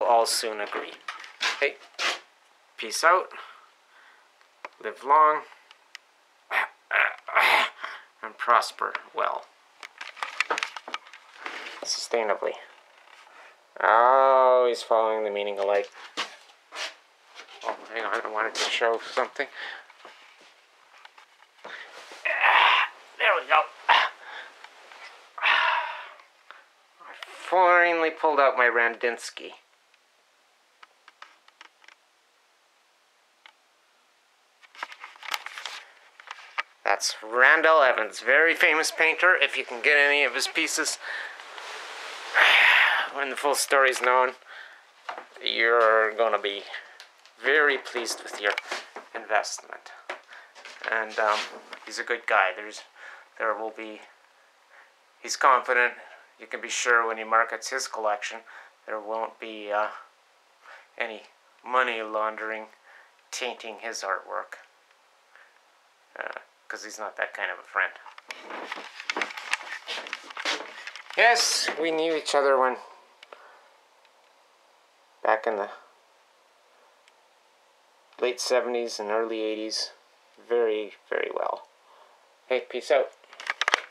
We'll all soon agree. Okay, peace out. Live long and prosper well. Sustainably. Oh, he's following the meaning of life. Oh, hang on, I wanted to show something. There we go. I finally pulled out my Randinsky. That's Randall Evans, very famous painter. If you can get any of his pieces, when the full story's known, you're gonna be very pleased with your investment. And he's a good guy. He's confident. You can be sure when he markets his collection, there won't be any money laundering tainting his artwork, because he's not that kind of a friend. Yes, we knew each other when back in the late 70s and early 80s very, very well. Hey, peace out.